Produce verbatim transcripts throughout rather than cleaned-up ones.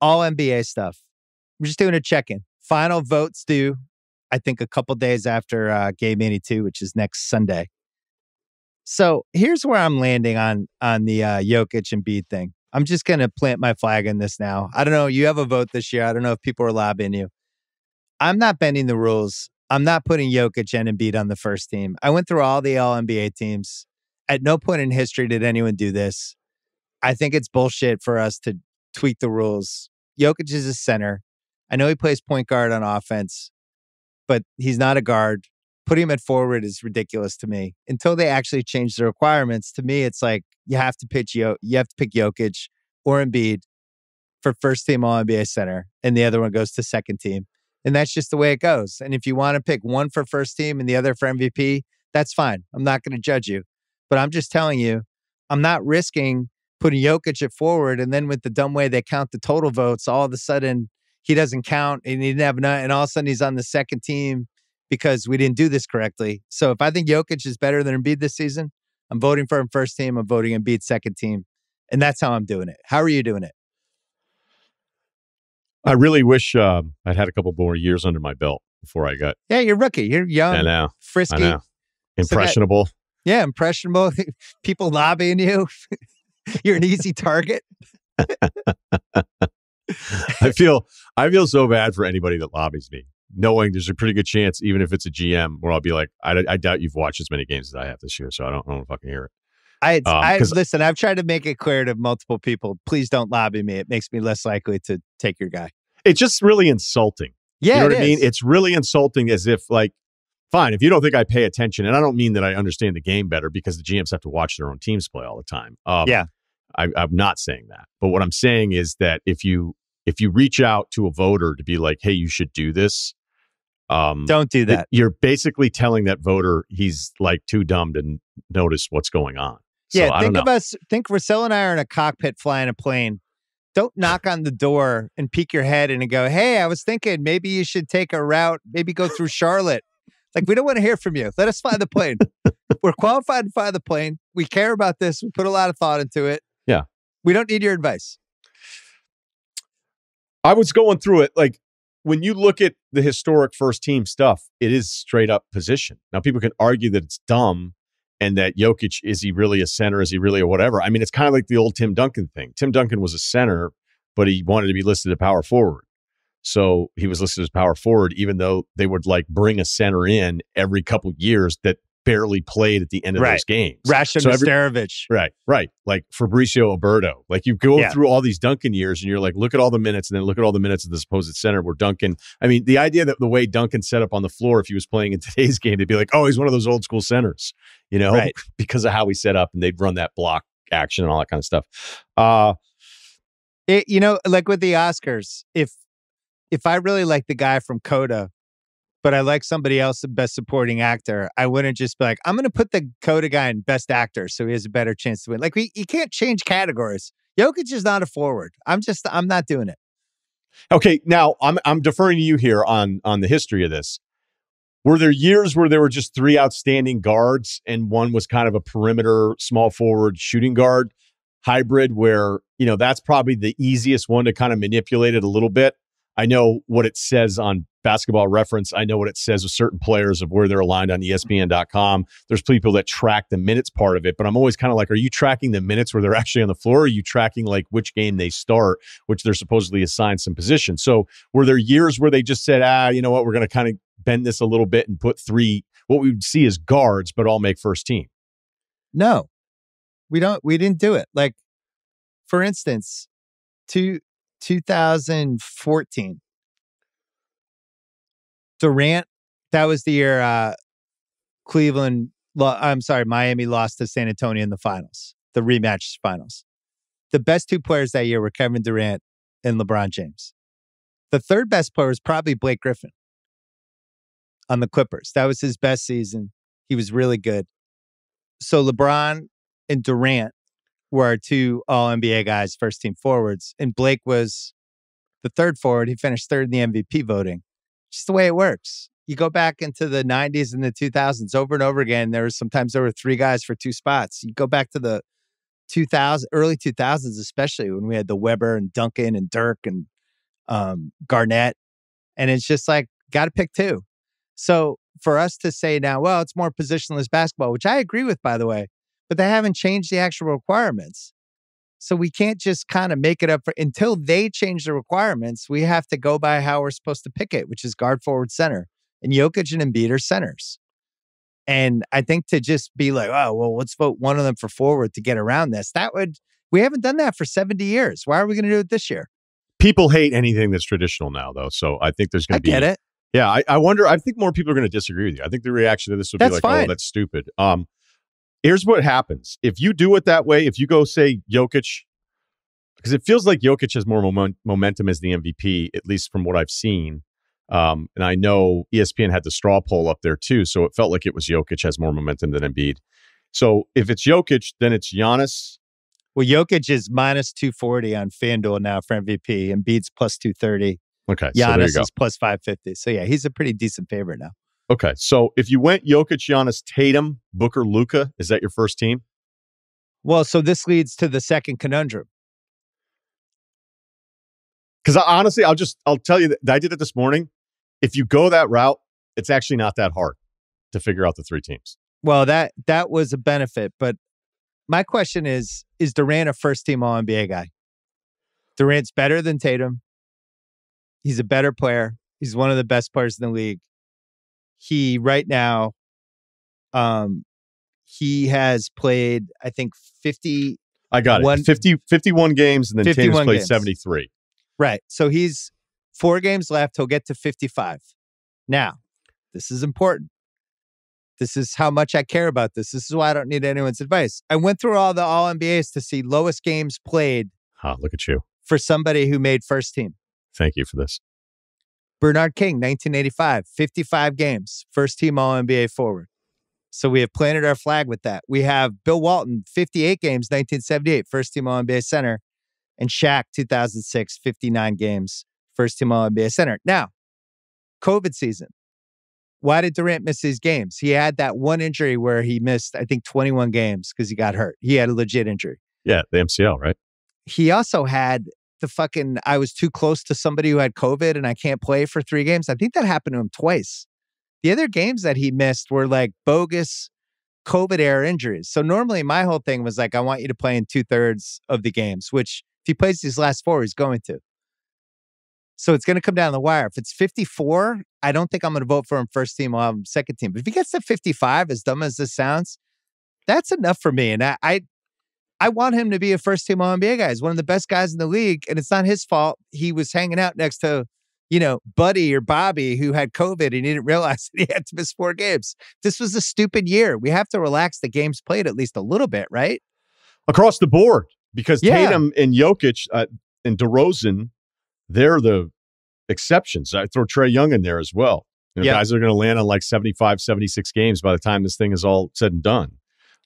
all N B A stuff. We're just doing a check-in. Final votes due, I think, a couple days after uh, Game eighty-two, which is next Sunday. So here's where I'm landing on on the uh, Jokic and Embiid thing. I'm just going to plant my flag in this now. I don't know. You have a vote this year. I don't know if people are lobbying you. I'm not bending the rules. I'm not putting Jokic and Embiid on the first team. I went through all the All-N B A teams. At no point in history did anyone do this. I think it's bullshit for us to tweak the rules. Jokic is a center. I know he plays point guard on offense, but he's not a guard. Putting him at forward is ridiculous to me. Until they actually change the requirements, to me, it's like you have to pitch Yo- you have to pick Jokic or Embiid for first team All-N B A center, and the other one goes to second team. And that's just the way it goes. And if you want to pick one for first team and the other for M V P, that's fine. I'm not going to judge you. But I'm just telling you, I'm not risking putting Jokic at forward. And then with the dumb way they count the total votes, all of a sudden he doesn't count and he didn't have none. And all of a sudden he's on the second team because we didn't do this correctly. So if I think Jokic is better than Embiid this season, I'm voting for him first team. I'm voting Embiid second team. And that's how I'm doing it. How are you doing it? I really wish uh, I'd had a couple more years under my belt before I got. Yeah, you're rookie. You're young. I know. Frisky. I know. Impressionable. So that, yeah, impressionable. People lobbying you. You're an easy target. I feel I feel so bad for anybody that lobbies me, knowing there's a pretty good chance, even if it's a G M, where I'll be like, I, I doubt you've watched as many games as I have this year, so I don't, I don't fucking hear it. I, um, I listen, I've tried to make it clear to multiple people, please don't lobby me. It makes me less likely to take your guy. It's just really insulting. Yeah, you know what is. I mean? It's really insulting, as if like, fine, if you don't think I pay attention, and I don't mean that I understand the game better, because the G Ms have to watch their own teams play all the time. Um, yeah. I, I'm not saying that. But what I'm saying is that if you if you reach out to a voter to be like, hey, you should do this. Um, don't do that. You're basically telling that voter he's like too dumb to n- notice what's going on. So, yeah, think of us. Think Russillo and I are in a cockpit flying a plane. Don't knock on the door and peek your head in and go, hey, I was thinking maybe you should take a route, maybe go through Charlotte. Like, we don't want to hear from you. Let us fly the plane. We're qualified to fly the plane. We care about this. We put a lot of thought into it. Yeah. We don't need your advice. I was going through it. Like, when you look at the historic first team stuff, it is straight up position. Now, people can argue that it's dumb. And that Jokic, is he really a center? Is he really a whatever? I mean, it's kind of like the old Tim Duncan thing. Tim Duncan was a center, but he wanted to be listed as power forward. So he was listed as power forward, even though they would like bring a center in every couple years that barely played at the end of right. those games. Rashan so Nesterovich. Right, right. Like Fabricio Oberto. Like you go yeah. through all these Duncan years and you're like, look at all the minutes, and then look at all the minutes of the supposed center where Duncan, I mean, the idea that the way Duncan set up on the floor, if he was playing in today's game, they'd be like, oh, he's one of those old school centers, you know, right. because of how he set up, and they'd run that block action and all that kind of stuff. Uh, it, you know, like with the Oscars, if, if I really like the guy from CODA, but I like somebody else, the best supporting actor, I wouldn't just be like, I'm going to put the CODA guy in best actor so he has a better chance to win. Like, we, you can't change categories. Jokic is not a forward. I'm just, I'm not doing it. Okay. Now I'm, I'm deferring to you here on, on the history of this. Were there years where there were just three outstanding guards and one was kind of a perimeter, small forward, shooting guard hybrid, where, you know, that's probably the easiest one to kind of manipulate it a little bit? I know what it says on Basketball Reference. I know what it says with certain players of where they're aligned on E S P N dot com. There's people that track the minutes part of it, but I'm always kind of like, are you tracking the minutes where they're actually on the floor? Or are you tracking like which game they start, which they're supposedly assigned some position? So were there years where they just said, ah, you know what, we're going to kind of bend this a little bit and put three, what we would see as guards, but all make first team? No, we don't. We didn't do it. Like, for instance, two. two thousand fourteen Durant, that was the year uh, Cleveland, lo- I'm sorry, Miami lost to San Antonio in the finals, the rematch finals. The best two players that year were Kevin Durant and LeBron James. The third best player was probably Blake Griffin on the Clippers. That was his best season. He was really good. So LeBron and Durant were our two All-N B A guys, first-team forwards. And Blake was the third forward. He finished third in the M V P voting. Just the way it works. You go back into the nineties and the two thousands over and over again. There was sometimes there were three guys for two spots. You go back to the two thousand, early two thousands, especially when we had the Weber and Duncan and Dirk and um, Garnett. And it's just like, got to pick two. So for us to say now, well, it's more positionless basketball, which I agree with, by the way, but they haven't changed the actual requirements. So we can't just kind of make it up for, until they change the requirements. We have to go by how we're supposed to pick it, which is guard, forward, center. And Jokic and Embiid are centers. And I think to just be like, oh, well, let's vote one of them for forward to get around this. That would, we haven't done that for seventy years. Why are we going to do it this year? People hate anything that's traditional now, though. So I think there's going to be. I get it. Yeah, I, I wonder. I think more people are going to disagree with you. I think the reaction to this would that's be like, fine. Oh, that's stupid. Um, Here's what happens. If you do it that way, if you go, say, Jokic, because it feels like Jokic has more moment, momentum as the M V P, at least from what I've seen. Um, and I know E S P N had the straw poll up there, too. So it felt like it was Jokic has more momentum than Embiid. So if it's Jokic, then it's Giannis. Well, Jokic is minus two forty on FanDuel now for M V P. Embiid's plus two thirty. Okay. Giannis so there you go. Is plus five fifty. So, yeah, he's a pretty decent favorite now. Okay, so if you went Jokic, Giannis, Tatum, Booker, Luka, is that your first team? Well, so this leads to the second conundrum. Because honestly, I'll just, I'll tell you that I did it this morning. If you go that route, it's actually not that hard to figure out the three teams. Well, that, that was a benefit. But my question is, is Durant a first team All N B A guy? Durant's better than Tatum. He's a better player. He's one of the best players in the league. He right now, um, he has played, I think, fifty. I got it. fifty, fifty-one games, and then Tatum's played seventy-three. Right. So he's four games left. He'll get to fifty-five. Now, this is important. This is how much I care about this. This is why I don't need anyone's advice. I went through all the All N B As to see lowest games played. Ah, look at you. For somebody who made first team. Thank you for this. Bernard King, nineteen eighty-five, fifty-five games, first team All N B A forward. So we have planted our flag with that. We have Bill Walton, fifty-eight games, nineteen seventy-eight, first team All N B A center. And Shaq, two thousand six, fifty-nine games, first team All N B A center. Now, COVID season. Why did Durant miss these games? He had that one injury where he missed, I think, twenty-one games because he got hurt. He had a legit injury. Yeah, the M C L, right? He also had the fucking, I was too close to somebody who had COVID and I can't play for three games. I think that happened to him twice. The other games that he missed were like bogus COVID era injuries. So normally my whole thing was like, I want you to play in two thirds of the games, which if he plays these last four, he's going to. So it's going to come down the wire. If it's fifty-four, I don't think I'm going to vote for him first team or second team. But if he gets to fifty-five, as dumb as this sounds, that's enough for me. And I, I, I want him to be a first-team All N B A guy. He's one of the best guys in the league, and it's not his fault. He was hanging out next to, you know, Buddy or Bobby who had COVID, and he didn't realize that he had to miss four games. This was a stupid year. We have to relax the games played at least a little bit, right? Across the board, because yeah. Tatum and Jokic uh, and DeRozan, they're the exceptions. I throw Trae Young in there as well. You know, yep. Guys are going to land on like seventy-five, seventy-six games by the time this thing is all said and done.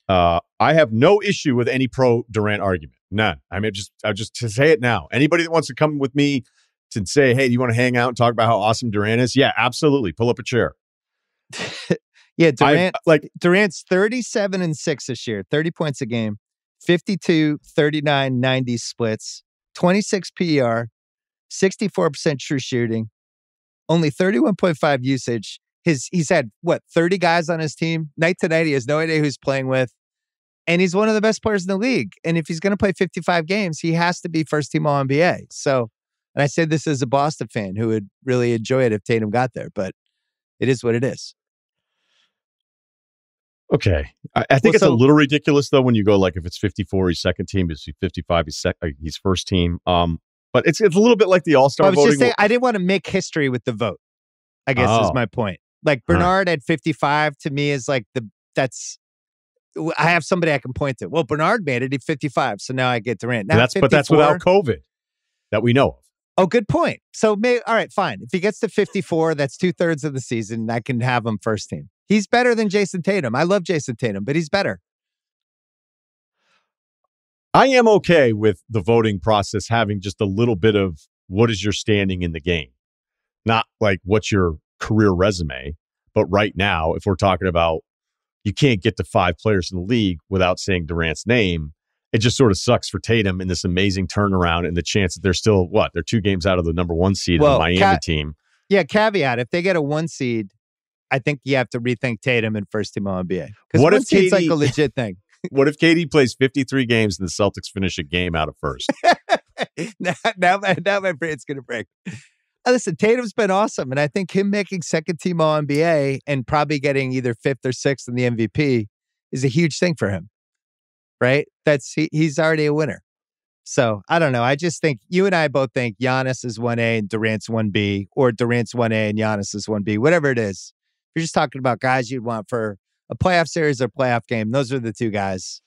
Uh, I have no issue with any pro Durant argument. None. I mean, just, I just to say it now. Anybody that wants to come with me to say, hey, do you want to hang out and talk about how awesome Durant is? Yeah, absolutely. Pull up a chair. Yeah. Durant, I, like Durant's thirty-seven and six this year, thirty points a game, fifty-two, thirty-nine, ninety splits, twenty-six P E R, sixty-four percent true shooting, only thirty-one point five usage. His, he's had, what, thirty guys on his team? Night to night, he has no idea who he's playing with. And he's one of the best players in the league. And if he's going to play fifty-five games, he has to be first-team All N B A. So, and I said this as a Boston fan who would really enjoy it if Tatum got there, but it is what it is. Okay. I, I think well, it's so, a little ridiculous, though, when you go, like, if it's fifty-four, he's second team, if it's fifty-five, he's, sec- he's first team. Um, But it's, it's a little bit like the All-Star voting. I was just saying, I didn't want to make history with the vote, I guess oh. is my point. Like Bernard huh. at fifty-five to me is like the, that's, I have somebody I can point to. Well, Bernard made it at fifty-five. So now I get Durant. Now that's, but that's without COVID that we know of. Oh, good point. So may, all right, fine. If he gets to fifty-four, that's two thirds of the season. I can have him first team. He's better than Jayson Tatum. I love Jayson Tatum, but he's better. I am okay with the voting process having just a little bit of what is your standing in the game. Not like what's your career resume, but right now, if we're talking about you can't get to five players in the league without saying Durant's name, it just sort of sucks for Tatum in this amazing turnaround and the chance that they're still, what, they're two games out of the number one seed well, in the Miami ca- team. Yeah, caveat, if they get a one seed, I think you have to rethink Tatum and first team All N B A. Because one seed's Katie, like a legit thing. What if K D plays fifty-three games and the Celtics finish a game out of first? now, now, my, now my brain's going to break. Listen, Tatum's been awesome, and I think him making second-team All N B A and probably getting either fifth or sixth in the M V P is a huge thing for him, right? That's he, he's already a winner. So, I don't know. I just think, you and I both think Giannis is one A and Durant's one B, or Durant's one A and Giannis is one B, whatever it is. You're just talking about guys you'd want for a playoff series or playoff game. Those are the two guys.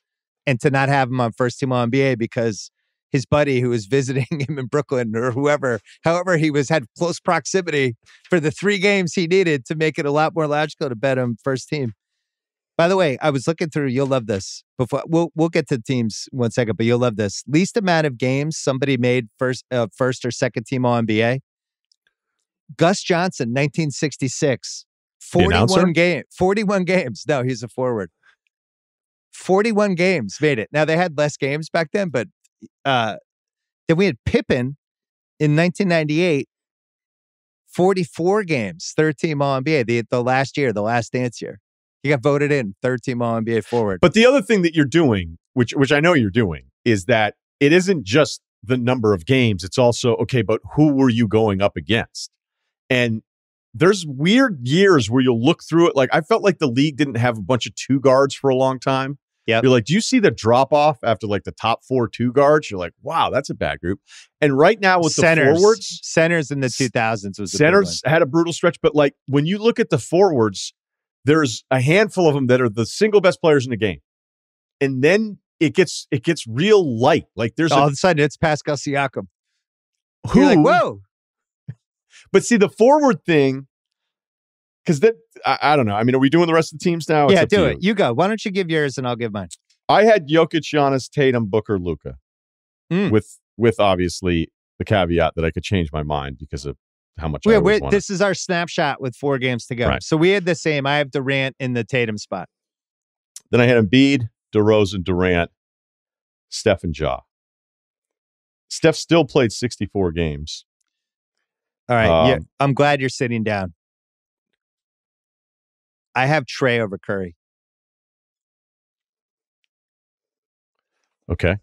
And to not have him on first-team All N B A because his buddy who was visiting him in Brooklyn or whoever, however he was, had close proximity for the three games he needed to make it a lot more logical to bet him first team. By the way, I was looking through, you'll love this. Before We'll we'll get to teams one second, but you'll love this. Least amount of games somebody made first uh, first or second team All N B A. Gus Johnson, nineteen sixty-six. forty-one games. forty-one games. No, he's a forward. forty-one games made it. Now, they had less games back then, but Uh, then we had Pippen in nineteen ninety-eight, forty-four games, third team All N B A, the, the last year, the last dance year. He got voted in, third team All N B A forward. But the other thing that you're doing, which which I know you're doing, is that it isn't just the number of games. It's also, okay, but who were you going up against? And there's weird years where you'll look through it. Like, I felt like the league didn't have a bunch of two guards for a long time. Yep. You're like, do you see the drop-off after like the top four two guards? You're like, wow, that's a bad group. And right now with centers, the forwards... Centers in the two thousands was Centers had a brutal stretch, but like when you look at the forwards, there's a handful of them that are the single best players in the game. And then it gets it gets real light. Like there's... All a, of a sudden, it's Pascal Siakam. Who, You're like, whoa! But see, the forward thing... Because that, I, I don't know. I mean, are we doing the rest of the teams now? Yeah, do it. You go. Why don't you give yours and I'll give mine. I had Jokic, Giannis, Tatum, Booker, Luka. Mm. With, with obviously the caveat that I could change my mind because of how much we, I always wanted. This is our snapshot with four games to go. Right. So we had the same. I have Durant in the Tatum spot. Then I had Embiid, DeRozan, Durant, Steph, and Ja. Steph still played sixty-four games. All right. Um, yeah, I'm glad you're sitting down. I have Trae over Curry. Okay.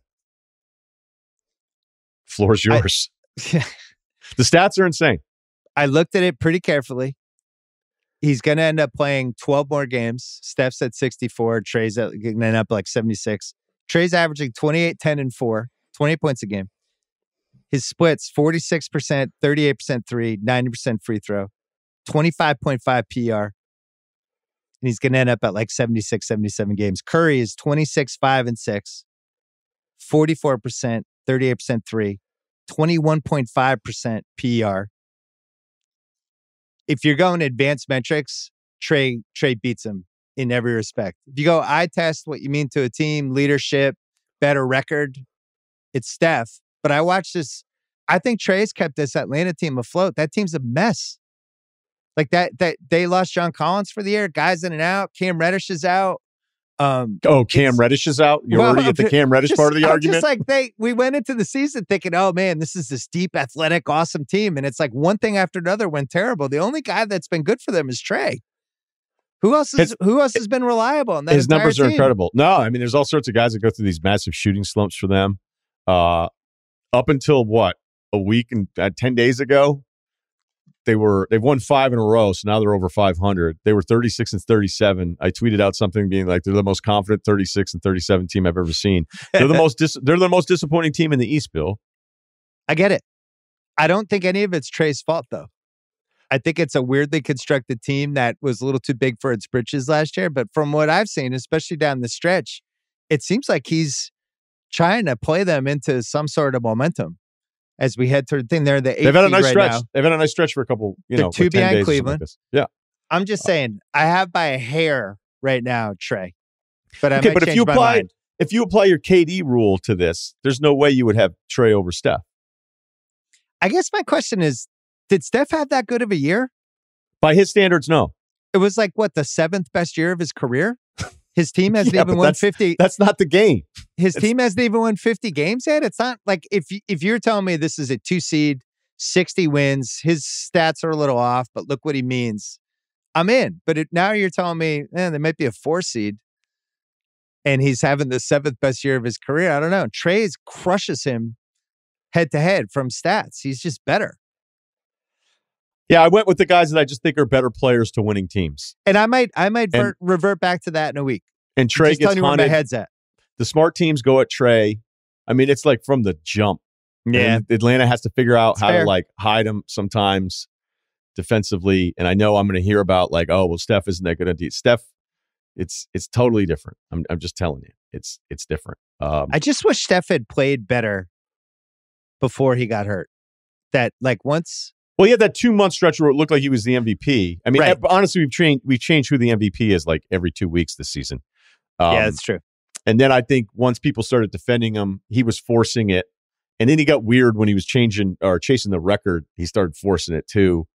Floor's yours. I, the stats are insane. I looked at it pretty carefully. He's going to end up playing twelve more games. Steph's at sixty-four. Trae's going to end up like seventy-six. Trae's averaging twenty-eight, ten, and four. twenty points a game. His splits, forty-six percent, thirty-eight percent three, ninety percent free throw, twenty-five point five P R. And he's going to end up at like seventy-six, seventy-seven games. Curry is twenty-six, five, and six, forty-four percent, thirty-eight percent three, twenty-one point five percent P E R. If you're going advanced metrics, Trae, Trae beats him in every respect. If you go eye test what you mean to a team, leadership, better record, it's Steph. But I watched this. I think Trae's kept this Atlanta team afloat. That team's a mess. Like that, that they lost John Collins for the year. Guys in and out. Cam Reddish is out. Um, oh, Cam Reddish is out. You're well, already at the Cam Reddish just, part of the I'm argument. Just like they, we went into the season thinking, oh man, this is this deep, athletic, awesome team, and it's like one thing after another went terrible. The only guy that's been good for them is Trae. Who else? Is, who else has been reliable? In that his numbers are team? Incredible. No, I mean, there's all sorts of guys that go through these massive shooting slumps for them. Uh, up until what a week and uh, ten days ago. They were, they've won five in a row, so now they're over five hundred. They were thirty-six and thirty-seven. I tweeted out something being like, they're the most confident thirty-six and thirty-seven team I've ever seen. They're the most, dis- they're the most disappointing team in the East, Bill. I get it. I don't think any of it's Trae's fault, though. I think it's a weirdly constructed team that was a little too big for its britches last year, but from what I've seen, especially down the stretch, it seems like he's trying to play them into some sort of momentum. As we head through the thing, they're the eighth. They've had a nice right stretch. Now. They've had a nice stretch for a couple, you they're know, two behind days Cleveland. Like yeah, I'm just saying, I have by a hair right now, Trae. But I okay, but if you apply if you apply your K D rule to this, there's no way you would have Trae over Steph. I guess my question is, did Steph have that good of a year? By his standards, no. It was like what the seventh best year of his career. His team hasn't yeah, even won that's, fifty. That's not the game. His it's, team hasn't even won fifty games yet. It's not like if if you're telling me this is a two seed, sixty wins, his stats are a little off, but look what he means. I'm in. But it, now you're telling me, eh, there might be a four seed and he's having the seventh best year of his career. I don't know. Trae's crushes him head to head from stats. He's just better. Yeah, I went with the guys that I just think are better players to winning teams. And I might I might and, ver- revert back to that in a week. And Trae just gets hunted. My head's at. The smart teams go at Trae. I mean, it's like from the jump. Yeah. And Atlanta has to figure out it's how fair. to like hide him sometimes defensively. And I know I'm going to hear about like, oh, well, Steph isn't that good at defense. Steph, it's it's totally different. I'm I'm just telling you. It's it's different. Um, I just wish Steph had played better before he got hurt. That like once... Well, he had that two-month stretch where it looked like he was the M V P. I mean, right. honestly, we've changed we've changed who the M V P is like every two weeks this season. Um, yeah, that's true. And then I think once people started defending him, he was forcing it. And then he got weird when he was changing or chasing the record. He started forcing it too.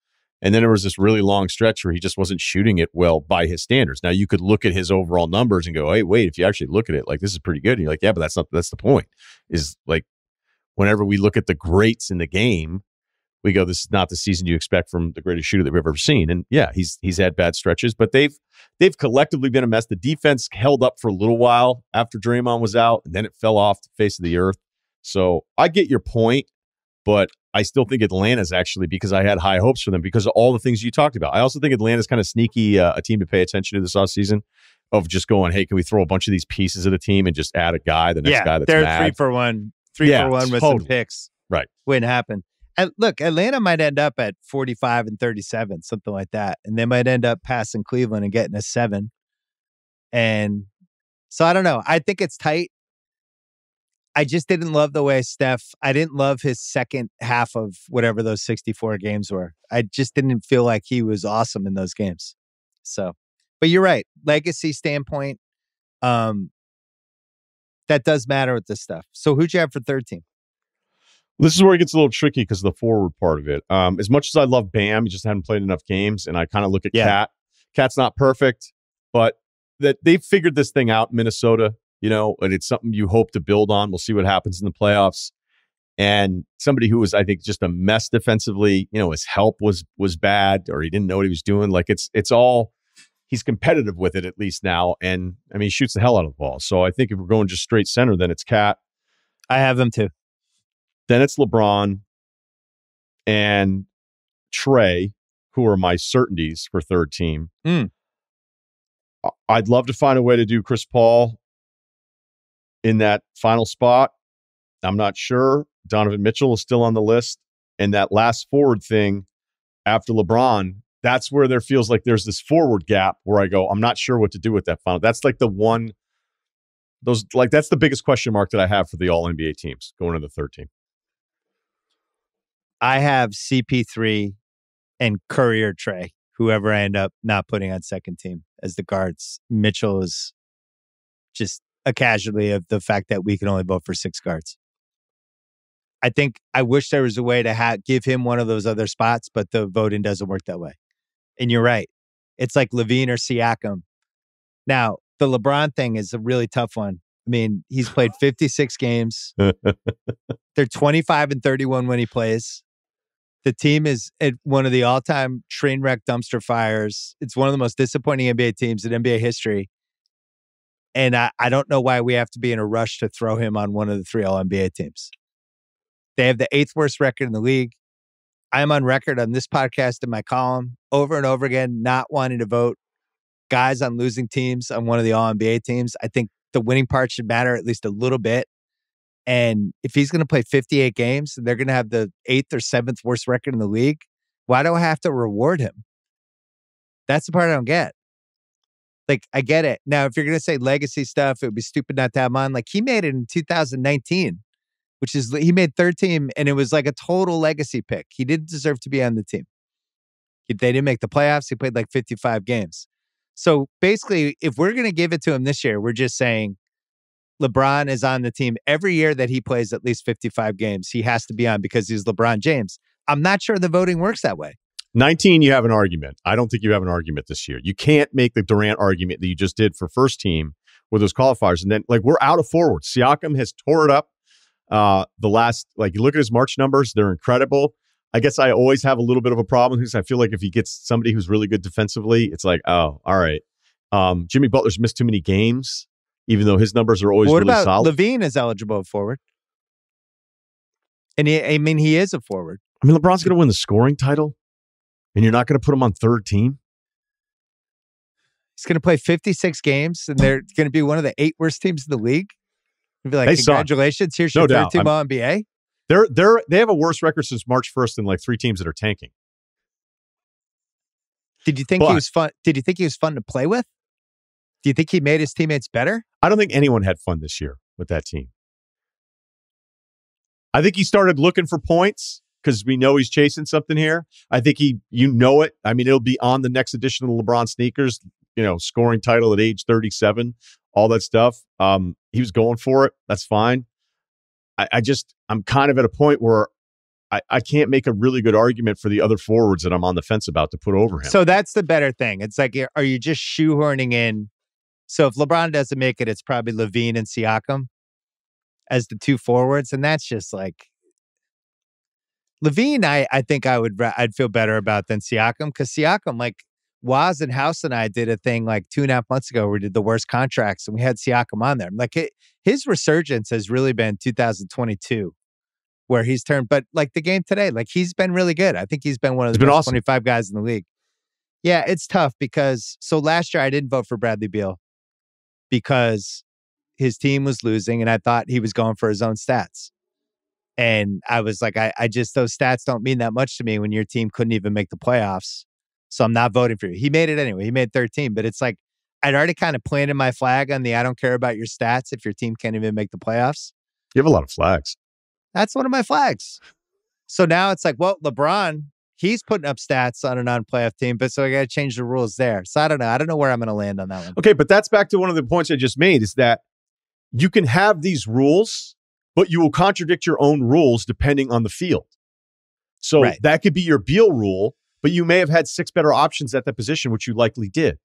And then there was this really long stretch where he just wasn't shooting it well by his standards. Now, you could look at his overall numbers and go, hey, wait, if you actually look at it, like this is pretty good. And you're like, yeah, but that's not that's the point. Is like whenever we look at the greats in the game, we go, this is not the season you expect from the greatest shooter that we've ever seen. And yeah, he's he's had bad stretches, but they've they've collectively been a mess. The defense held up for a little while after Draymond was out, and then it fell off the face of the earth. So I get your point, but I still think Atlanta's actually, because I had high hopes for them because of all the things you talked about. I also think Atlanta's kind of sneaky, uh, a team to pay attention to this offseason of just going, hey, can we throw a bunch of these pieces of the team and just add a guy, the next yeah, guy that's they're mad. three for one. Three yeah, for one with totally. some picks. Right. Wouldn't happen. And look, Atlanta might end up at forty-five and thirty-seven, something like that. And they might end up passing Cleveland and getting a seven. And so I don't know. I think it's tight. I just didn't love the way Steph, I didn't love his second half of whatever those sixty-four games were. I just didn't feel like he was awesome in those games. So, but you're right. Legacy standpoint, um, that does matter with this stuff. So who'd you have for third team? This is where it gets a little tricky because of the forward part of it. Um, as much as I love Bam, he just hadn't played enough games, and I kind of look at yeah. Cat. Cat's not perfect, but that they've figured this thing out, Minnesota, you know, and it's something you hope to build on. We'll see what happens in the playoffs. And somebody who was, I think, just a mess defensively, you know, his help was was bad, or he didn't know what he was doing. Like, it's it's all, he's competitive with it at least now, and, I mean, he shoots the hell out of the ball. So I think if we're going just straight center, then it's Cat. I have them too. Then it's LeBron and Trae, who are my certainties for third team. Mm. I'd love to find a way to do Chris Paul in that final spot. I'm not sure. Donovan Mitchell is still on the list. And that last forward thing after LeBron, that's where there feels like there's this forward gap where I go, I'm not sure what to do with that final. That's like the one, those like that's the biggest question mark that I have for the all N B A teams going to the third team. I have C P three and Curry or Trae, whoever I end up not putting on second team as the guards. Mitchell is just a casualty of the fact that we can only vote for six guards. I think I wish there was a way to ha- give him one of those other spots, but the voting doesn't work that way. And you're right. It's like LaVine or Siakam. Now, the LeBron thing is a really tough one. I mean, he's played fifty-six games. They're twenty-five and thirty-one when he plays. The team is at one of the all-time train wreck dumpster fires. It's one of the most disappointing N B A teams in N B A history. And I, I don't know why we have to be in a rush to throw him on one of the three all N B A teams. They have the eighth worst record in the league. I'm on record on this podcast in my column over and over again, not wanting to vote guys on losing teams on one of the all N B A teams. I think the winning part should matter at least a little bit. And if he's going to play fifty-eight games, they're going to have the eighth or seventh worst record in the league. Why do I have to reward him? That's the part I don't get. Like, I get it. Now, if you're going to say legacy stuff, it would be stupid not to have him on. Like, he made it in two thousand nineteen, which is, he made third team, and it was like a total legacy pick. He didn't deserve to be on the team. If they didn't make the playoffs, he played like fifty-five games. So basically, if we're going to give it to him this year, we're just saying LeBron is on the team every year that he plays at least fifty-five games. He has to be on because he's LeBron James. I'm not sure the voting works that way. nineteen, you have an argument. I don't think you have an argument this year. You can't make the Durant argument that you just did for first team with those qualifiers. And then, like, we're out of forwards. Siakam has tore it up uh, the last, like, you look at his March numbers, they're incredible. I guess I always have a little bit of a problem because I feel like if he gets somebody who's really good defensively, it's like, oh, all right. Um, Jimmy Butler's missed too many games, even though his numbers are always what really about solid. LaVine is eligible forward. And he, I mean, he is a forward. I mean, LeBron's going to win the scoring title, and you're not going to put him on third team? He's going to play fifty-six games, and they're going to be one of the eight worst teams in the league. You'd be like, hey, congratulations, son. Here's your no third team I'm, All N B A. They're they're they have a worse record since March first than like three teams that are tanking. Did you think but, he was fun? Did you think he was fun to play with? Do you think he made his teammates better? I don't think anyone had fun this year with that team. I think he started looking for points because we know he's chasing something here. I think he, you know it. I mean, it'll be on the next edition of LeBron Sneakers, you know, scoring title at age thirty-seven, all that stuff. Um, he was going for it. That's fine. I, I just, I'm kind of at a point where I, I can't make a really good argument for the other forwards that I'm on the fence about to put over him. So that's the better thing. It's like, are you just shoehorning in? So if LeBron doesn't make it, it's probably LaVine and Siakam as the two forwards. And that's just like, LaVine, I, I think I would, I'd feel better about than Siakam, because Siakam, like Waz and House and I did a thing like two and a half months ago where we did the worst contracts and we had Siakam on there. Like it, his resurgence has really been two thousand twenty-two where he's turned, but like the game today, like he's been really good. I think he's been one of the best awesome. twenty-five guys in the league. Yeah, it's tough because, so last year I didn't vote for Bradley Beal because his team was losing and I thought he was going for his own stats. And I was like, I, I just, those stats don't mean that much to me when your team couldn't even make the playoffs. So I'm not voting for you. He made it anyway. He made thirteen, but it's like, I'd already kind of planted my flag on the, I don't care about your stats if your team can't even make the playoffs. You have a lot of flags. That's one of my flags. So now it's like, well, LeBron, he's putting up stats on a non-playoff team, but so I got to change the rules there. So I don't know. I don't know where I'm going to land on that one. Okay, but that's back to one of the points I just made, is that you can have these rules, but you will contradict your own rules depending on the field. So right. That could be your Beal rule, but you may have had six better options at that position, which you likely did.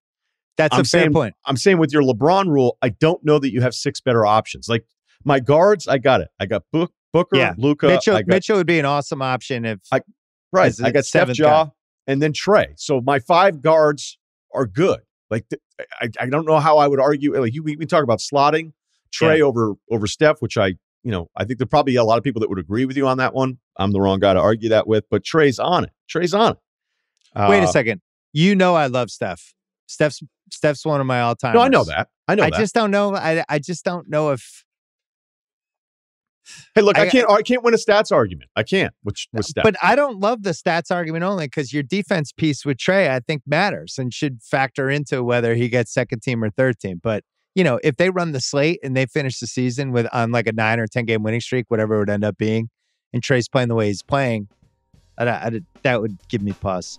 That's I'm a saying, fair point. I'm saying with your LeBron rule, I don't know that you have six better options. Like my guards, I got it. I got Book. Booker, yeah. Luka, Mitchell, got, Mitchell would be an awesome option if I, right. I got Steph Jaw guy. And then Trae. So my five guards are good. Like th- I, I don't know how I would argue. Like you, we, we talk about slotting Trae yeah. over over Steph, which I you know I think there are probably a lot of people that would agree with you on that one. I'm the wrong guy to argue that with, but Trae's on it. Trae's on it. Uh, Wait a second. You know I love Steph. Steph's Steph's one of my all time. No, I know that. I know. I that. just don't know. I I just don't know if. Hey, look, I, I can't I can't win a stats argument. I can't, which with, with stats. But I don't love the stats argument only because your defense piece with Trae, I think, matters and should factor into whether he gets second team or third team. But, you know, if they run the slate and they finish the season with on like a nine or ten game winning streak, whatever it would end up being, and Trae's playing the way he's playing, I, I, that would give me pause.